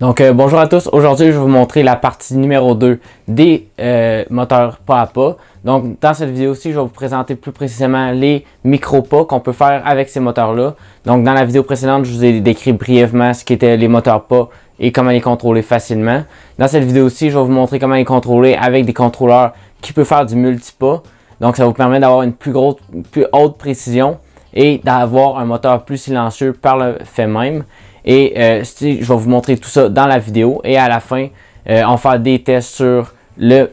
Donc bonjour à tous, aujourd'hui je vais vous montrer la partie numéro 2 des moteurs pas à pas. Donc dans cette vidéo-ci, je vais vous présenter plus précisément les micro-pas qu'on peut faire avec ces moteurs-là. Donc dans la vidéo précédente, je vous ai décrit brièvement ce qu'étaient les moteurs pas et comment les contrôler facilement. Dans cette vidéo-ci, je vais vous montrer comment les contrôler avec des contrôleurs qui peuvent faire du multi-pas. Donc ça vous permet d'avoir une plus haute précision et d'avoir un moteur plus silencieux par le fait même. Et je vais vous montrer tout ça dans la vidéo et à la fin, on va faire des tests sur le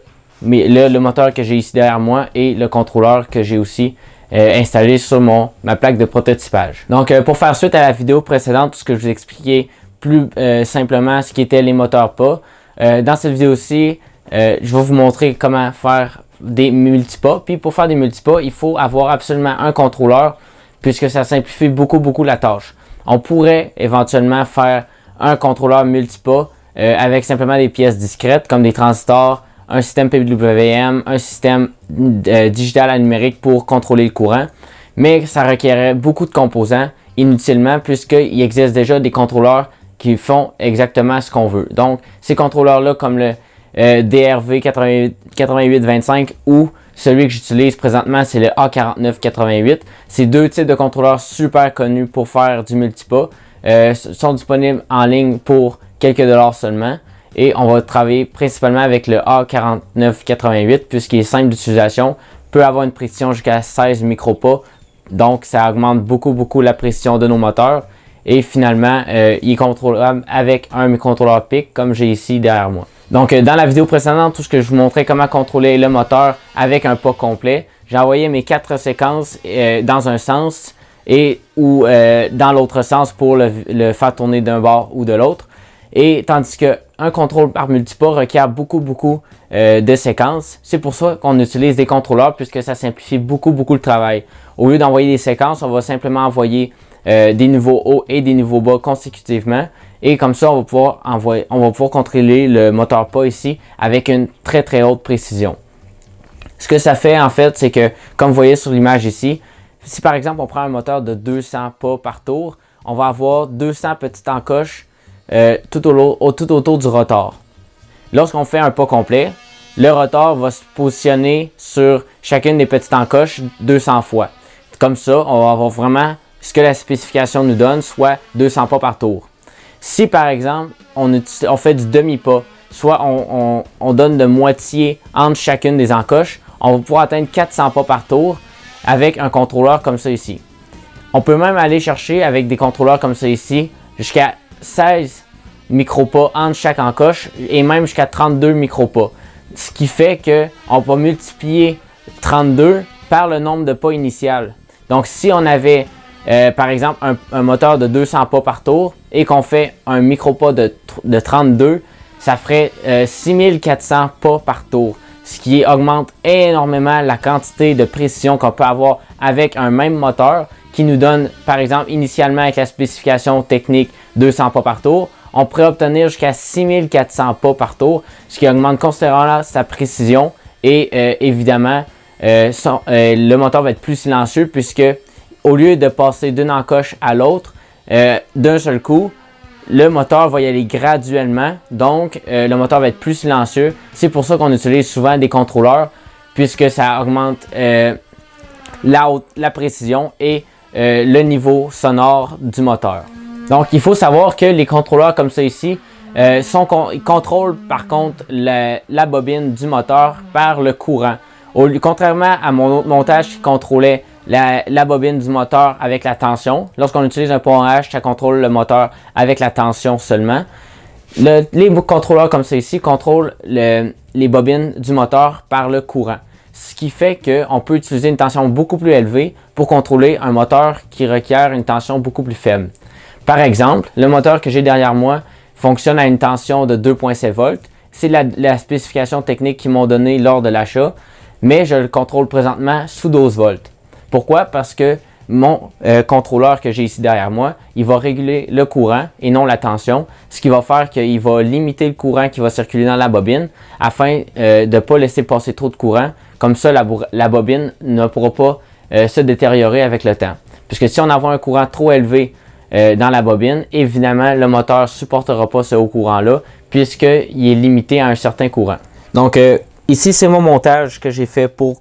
moteur que j'ai ici derrière moi et le contrôleur que j'ai aussi installé sur ma plaque de prototypage. Donc pour faire suite à la vidéo précédente, tout ce que je vous expliquais plus simplement ce qu'étaient les moteurs pas, dans cette vidéo-ci, je vais vous montrer comment faire des multipas. Puis pour faire des multipas, il faut avoir absolument un contrôleur puisque ça simplifie beaucoup la tâche. On pourrait éventuellement faire un contrôleur multipas avec simplement des pièces discrètes comme des transistors, un système PWM, un système digital à numérique pour contrôler le courant. Mais ça requérait beaucoup de composants inutilement puisqu'il existe déjà des contrôleurs qui font exactement ce qu'on veut. Donc ces contrôleurs-là comme le DRV8825 ou celui que j'utilise présentement, c'est le A4988. Ces deux types de contrôleurs super connus pour faire du multipas sont disponibles en ligne pour quelques dollars seulement. Et on va travailler principalement avec le A4988 puisqu'il est simple d'utilisation, peut avoir une précision jusqu'à 16 micropas. Donc ça augmente beaucoup la précision de nos moteurs. Et finalement, il est contrôlable avec un contrôleur PIC comme j'ai ici derrière moi. Donc dans la vidéo précédente, tout ce que je vous montrais comment contrôler le moteur avec un pas complet, j'ai envoyé mes 4 séquences dans un sens et ou dans l'autre sens pour le faire tourner d'un bord ou de l'autre. Et tandis qu'un contrôle par multipas requiert beaucoup de séquences, c'est pour ça qu'on utilise des contrôleurs puisque ça simplifie beaucoup le travail. Au lieu d'envoyer des séquences, on va simplement envoyer des niveaux hauts et des niveaux bas consécutivement. Et comme ça, on va pouvoir contrôler le moteur pas ici avec une très haute précision. Ce que ça fait en fait, c'est que comme vous voyez sur l'image ici, si par exemple on prend un moteur de 200 pas par tour, on va avoir 200 petites encoches tout autour du rotor. Lorsqu'on fait un pas complet, le rotor va se positionner sur chacune des petites encoches 200 fois. Comme ça, on va avoir vraiment ce que la spécification nous donne, soit 200 pas par tour. Si par exemple, on fait du demi-pas, soit on donne de moitié entre chacune des encoches, on va pouvoir atteindre 400 pas par tour avec un contrôleur comme ça ici. On peut même aller chercher avec des contrôleurs comme ça ici, jusqu'à 16 micropas entre chaque encoche et même jusqu'à 32 micropas. Ce qui fait qu'on va multiplier 32 par le nombre de pas initial. Donc si on avait par exemple, un moteur de 200 pas par tour et qu'on fait un micro-pas de 32, ça ferait 6400 pas par tour, ce qui augmente énormément la quantité de précision qu'on peut avoir avec un même moteur qui nous donne, par exemple, initialement avec la spécification technique 200 pas par tour, on pourrait obtenir jusqu'à 6400 pas par tour, ce qui augmente considérablement sa précision et évidemment, le moteur va être plus silencieux puisque au lieu de passer d'une encoche à l'autre, d'un seul coup, le moteur va y aller graduellement. Donc, le moteur va être plus silencieux. C'est pour ça qu'on utilise souvent des contrôleurs, puisque ça augmente la précision et le niveau sonore du moteur. Donc, il faut savoir que les contrôleurs comme ça ici, ils contrôlent par contre la bobine du moteur par le courant. Contrairement à mon autre montage qui contrôlait la bobine du moteur avec la tension. Lorsqu'on utilise un pompage, ça contrôle le moteur avec la tension seulement. Les contrôleurs comme ça ici contrôlent les bobines du moteur par le courant. Ce qui fait qu'on peut utiliser une tension beaucoup plus élevée pour contrôler un moteur qui requiert une tension beaucoup plus faible. Par exemple, le moteur que j'ai derrière moi fonctionne à une tension de 2.7 volts. C'est la spécification technique qu'ils m'ont donnée lors de l'achat, mais je le contrôle présentement sous 12 volts. Pourquoi? Parce que mon contrôleur que j'ai ici derrière moi, il va réguler le courant et non la tension, ce qui va faire qu'il va limiter le courant qui va circuler dans la bobine afin de ne pas laisser passer trop de courant. Comme ça, la bobine ne pourra pas se détériorer avec le temps. Puisque si on a un courant trop élevé dans la bobine. Évidemment, le moteur ne supportera pas ce haut courant-là puisqu'il est limité à un certain courant. Donc ici, c'est mon montage que j'ai fait pour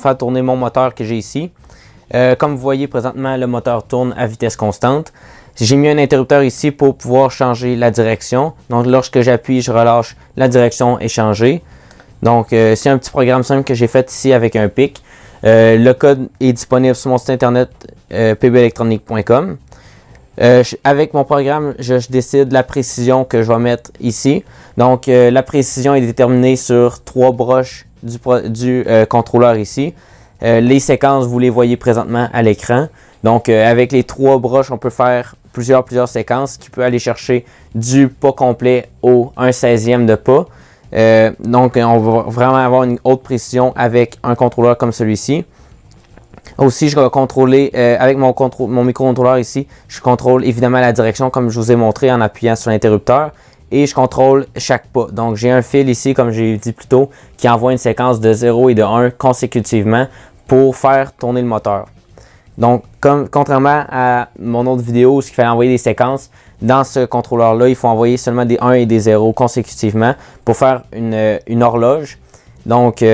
faire tourner mon moteur que j'ai ici. Comme vous voyez présentement, le moteur tourne à vitesse constante. J'ai mis un interrupteur ici pour pouvoir changer la direction. Donc lorsque j'appuie, je relâche, la direction est changée. Donc c'est un petit programme simple que j'ai fait ici avec un PIC. Le code est disponible sur mon site internet pbelectronique.com. Avec mon programme, je décide la précision que je vais mettre ici. Donc la précision est déterminée sur 3 broches du contrôleur ici. Les séquences, vous les voyez présentement à l'écran. Donc avec les 3 broches, on peut faire plusieurs séquences qui peut aller chercher du pas complet au 1/16e de pas. Donc on va vraiment avoir une haute précision avec un contrôleur comme celui-ci. Aussi, je vais contrôler avec mon microcontrôleur ici, je contrôle évidemment la direction comme je vous ai montré en appuyant sur l'interrupteur et je contrôle chaque pas. Donc j'ai un fil ici, comme j'ai dit plus tôt, qui envoie une séquence de 0 et de 1 consécutivement pour faire tourner le moteur. Donc, contrairement à mon autre vidéo où il fallait envoyer des séquences, dans ce contrôleur-là, il faut envoyer seulement des 1 et des 0 consécutivement pour faire une horloge. Donc,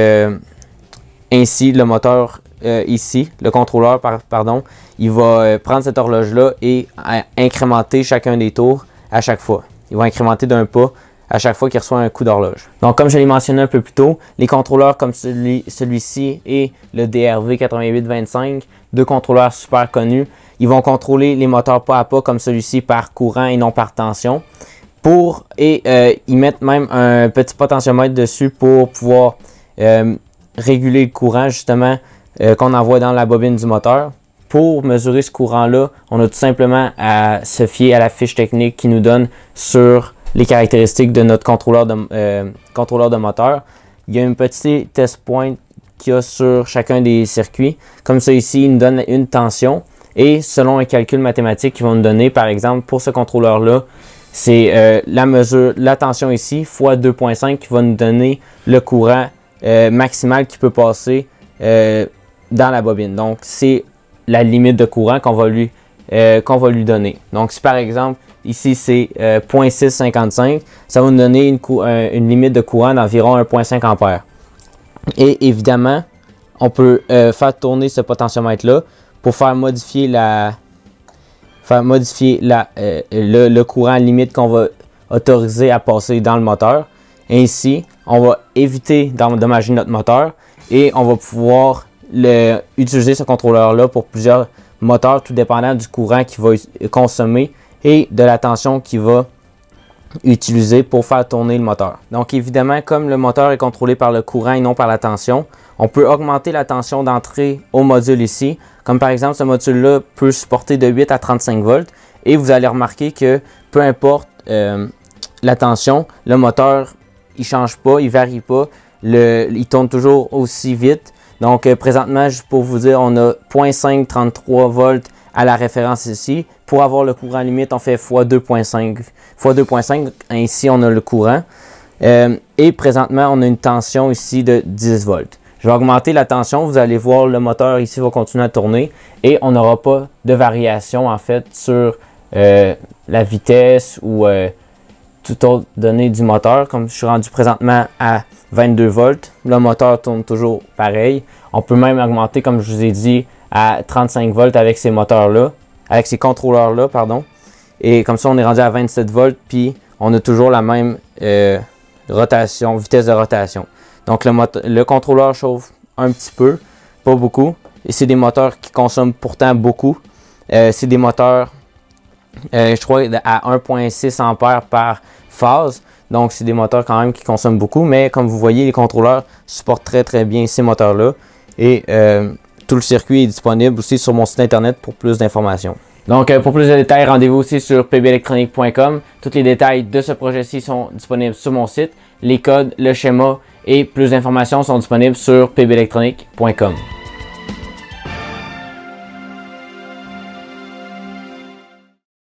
ainsi, le moteur ici, le contrôleur, pardon, il va prendre cette horloge-là et incrémenter chacun des tours à chaque fois. Il va incrémenter d'un pas à chaque fois qu'il reçoit un coup d'horloge. Donc, comme je l'ai mentionné un peu plus tôt, les contrôleurs comme celui-ci et le DRV8825, deux contrôleurs super connus, ils vont contrôler les moteurs pas à pas comme celui-ci par courant et non par tension. Ils mettent même un petit potentiomètre dessus pour pouvoir réguler le courant justement qu'on envoie dans la bobine du moteur. Pour mesurer ce courant-là, on a tout simplement à se fier à la fiche technique qui nous donne sur les caractéristiques de notre contrôleur de moteur. Il y a une petite test point qu'il y a sur chacun des circuits. Comme ça ici, il nous donne une tension. Et selon un calcul mathématique qu'ils vont nous donner, par exemple, pour ce contrôleur-là, c'est la tension ici fois 2.5 qui va nous donner le courant maximal qui peut passer dans la bobine. Donc, c'est la limite de courant qu'on va lui donner. Donc, si par exemple, ici c'est 0.655, ça va nous donner une limite de courant d'environ 1.5 ampères. Et évidemment, on peut faire tourner ce potentiomètre-là pour faire modifier le courant limite qu'on va autoriser à passer dans le moteur. Ainsi, on va éviter d'endommager notre moteur et on va pouvoir utiliser ce contrôleur-là pour plusieurs moteurs, tout dépendant du courant qu'il va consommer et de la tension qu'il va utiliser pour faire tourner le moteur. Donc évidemment, comme le moteur est contrôlé par le courant et non par la tension, on peut augmenter la tension d'entrée au module ici. Comme par exemple, ce module-là peut supporter de 8 à 35 volts. Et vous allez remarquer que peu importe la tension, le moteur, il ne change pas, il ne varie pas. Il tourne toujours aussi vite. Donc présentement, juste pour vous dire, on a 0.533 volts à la référence ici. Pour avoir le courant limite, on fait x 2.5. Ainsi, on a le courant. Et présentement, on a une tension ici de 10 volts. Je vais augmenter la tension. Vous allez voir, le moteur ici va continuer à tourner. Et on n'aura pas de variation, en fait, sur la vitesse ou toute autre donnée du moteur. Comme je suis rendu présentement à 22 volts, le moteur tourne toujours pareil. On peut même augmenter, comme je vous ai dit, à 35 volts avec ces moteurs-là, avec ces contrôleurs-là, pardon. Et comme ça, on est rendu à 27 volts, puis on a toujours la même vitesse de rotation. Donc, le contrôleur chauffe un petit peu, pas beaucoup. Et c'est des moteurs qui consomment pourtant beaucoup. C'est des moteurs, je crois, à 1.6 ampères par phase. Donc, c'est des moteurs quand même qui consomment beaucoup. Mais comme vous voyez, les contrôleurs supportent très bien ces moteurs-là. Et tout le circuit est disponible aussi sur mon site internet pour plus d'informations. Donc, pour plus de détails, rendez-vous aussi sur pbelectronique.com. Tous les détails de ce projet-ci sont disponibles sur mon site. Les codes, le schéma et plus d'informations sont disponibles sur pbelectronique.com.